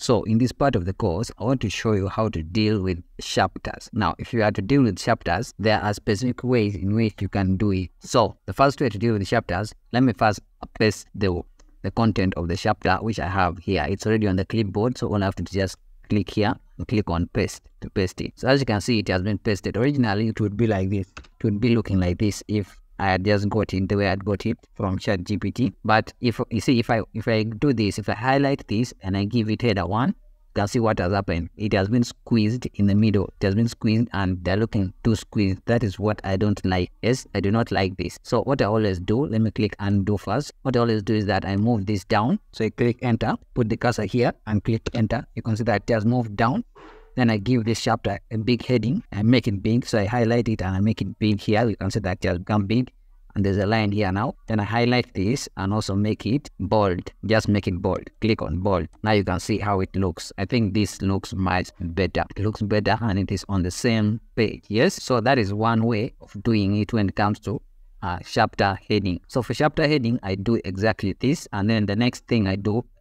So in this part of the course, I want to show you how to deal with chapters. Now, if you are to deal with chapters, there are specific ways in which you can do it. So the first way to deal with chapters, let me first paste the content of the chapter, which I have here. It's already on the clipboard, so all I have to just click here and click on paste to paste it. So as you can see, it has been pasted. Originally, it would be like this. It would be looking like this if I had just got it the way I had got it from ChatGPT. But if you see, if I do this, if I highlight this and I give it header one, you can see what has happened. It has been squeezed in the middle. It has been squeezed and they're looking too squeezed. That is what I don't like. Yes, I do not like this. So what I always do, let me click undo first. What I always do is that I move this down. So I click enter, put the cursor here and click enter. You can see that it has moved down. Then I give this chapter a big heading and make it big. So I highlight it and I make it big here. You can see that it has become big. And there's a line here now. Then I highlight this and also make it bold. Just make it bold. Click on bold. Now you can see how it looks. I think this looks much better. It looks better and it is on the same page. Yes. So that is one way of doing it when it comes to chapter heading. So for chapter heading, I do exactly this. And then the next thing I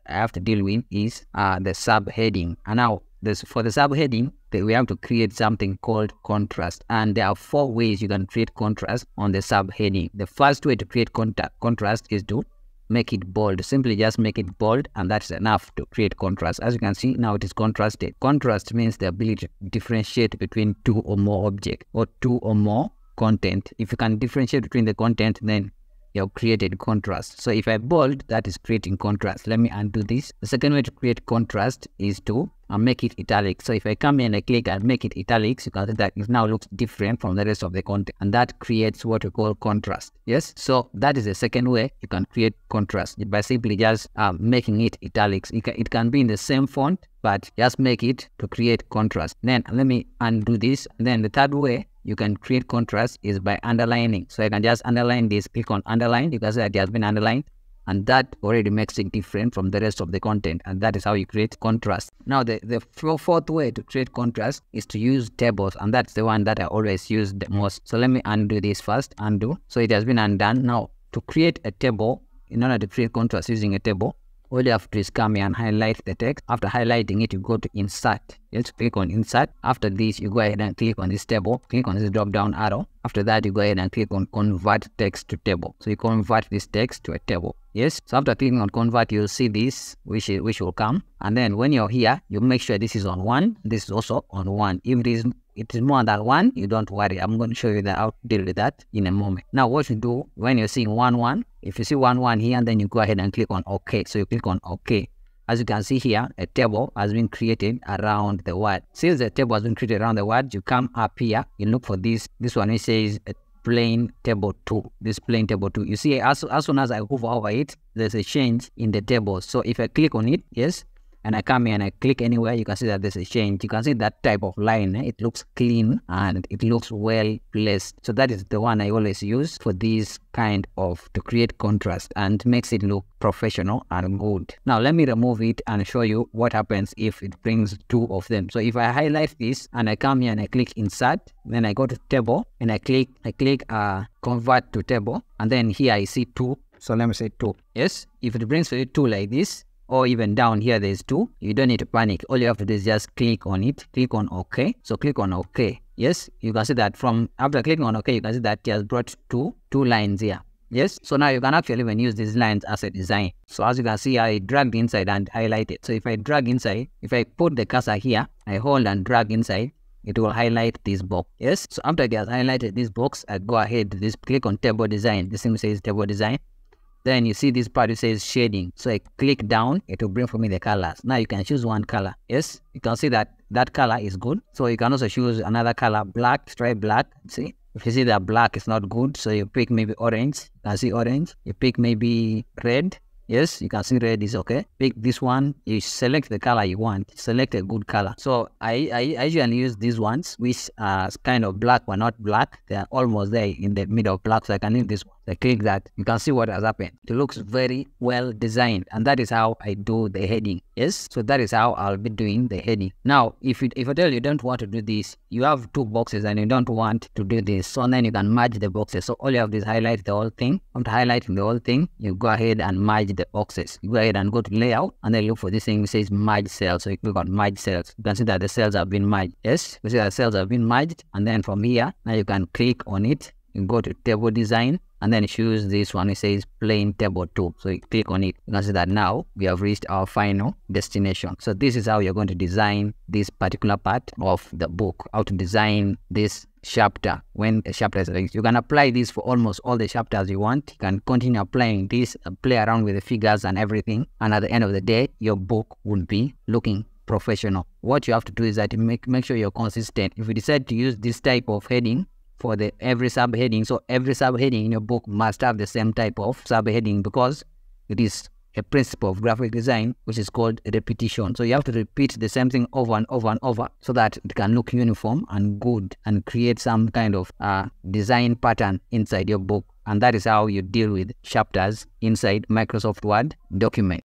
have to deal with is the subheading. And now for the subheading, we have to create something called contrast. And there are four ways you can create contrast on the subheading. The first way to create contrast is to make it bold. Simply just make it bold, and that's enough to create contrast. As you can see, now it is contrasted. Contrast means the ability to differentiate between two or more objects or two or more content. If you can differentiate between the content, then you have created contrast. So if I bold, that is creating contrast. Let me undo this. The second way to create contrast is to make it italics. So if I come here and I click and make it italics, you can see that it now looks different from the rest of the content. And that creates what we call contrast. Yes. So that is the second way you can create contrast, by simply just making it italics. It can be in the same font, but just make it to create contrast. Then let me undo this. And then the third way you can create contrast is by underlining. So I can just underline this, click on underline. You can see that it has been underlined. And that already makes it different from the rest of the content. And that is how you create contrast. Now, the fourth way to create contrast is to use tables. And that's the one that I always use the most. So let me undo this first. Undo. So it has been undone. Now, to create a table, in order to create contrast using a table, all you have to do is come here and highlight the text. After highlighting it, you go to insert. Let's click on insert. After this, you go ahead and click on this table. Click on this drop down arrow. After that, you go ahead and click on convert text to table. So you convert this text to a table. Yes. So after clicking on convert, you'll see this, which will come. And then when you're here, you make sure this is on one. This is also on one. If it is more than one, you don't worry. I'm going to show you how to deal with that in a moment. Now, what you do when you're seeing 1, 1, if you see 1, 1 here, and then you go ahead and click on OK. So you click on OK. As you can see here, a table has been created around the word. Since the table has been created around the word, you come up here, you look for this one, which says plain table 2. This plain table 2. You see, as soon as I hover over it, there's a change in the table. So if I click on it, yes, and I come here and I click anywhere, you can see that there's a change. You can see that type of line. It looks clean and it looks well placed. So that is the one I always use for this kind of, to create contrast, and makes it look professional and good. Now let me remove it and show you what happens if it brings two of them. So if I highlight this and I come here and I click insert, then I go to table and I click convert to table, and then here I see 2. So let me say 2. Yes, if it brings 2 like this, or even down here there's 2, you don't need to panic. All you have to do is just click on it. Click on OK. So click on OK. Yes, you can see that from after clicking on OK, you can see that it has brought two lines here. Yes, so now you can actually even use these lines as a design. So as you can see, I dragged inside and highlighted. So if I drag inside, if I put the cursor here, I hold and drag inside, it will highlight this box. Yes, so after it has highlighted this box, I go ahead, click on table design. This thing says table design. Then you see this part, it says shading. So I click down, it will bring for me the colors. Now you can choose one color. Yes, you can see that color is good. So you can also choose another color, black, straight black. See, if you see that black is not good, so you pick maybe orange. You can see orange. You pick maybe red. Yes, you can see red is okay. Pick this one. You select the color you want. Select a good color. So I usually use these ones, which are kind of black but not black. They are almost there in the middle of black, so I can use this one. click that, you can see what has happened. It looks very well designed, and that is how I do the heading. Yes, so that is how I'll be doing the heading. Now, if I tell you don't want to do this, you have two boxes and you don't want to do this, so then you can merge the boxes. So all you have to do is highlight the whole thing. After highlighting the whole thing, you go ahead and merge the boxes. You go ahead and go to layout, and then look for this thing which says merge cells. So you click on merge cells. You can see that the cells have been merged. Yes, you see that the cells have been merged, and then from here, now you can click on it. You go to table design, and then choose this one. It says plain table 2. So you click on it. You can see that now we have reached our final destination. So this is how you're going to design this particular part of the book, how to design this chapter. When a chapter is released, you can apply this for almost all the chapters you want. You can continue applying this, play around with the figures and everything. And at the end of the day, your book would be looking professional. What you have to do is that make sure you're consistent. If you decide to use this type of heading for every subheading, so every subheading in your book must have the same type of subheading, because it is a principle of graphic design which is called repetition. So you have to repeat the same thing over and over and over so that it can look uniform and good and create some kind of design pattern inside your book. And that is how you deal with chapters inside Microsoft Word document.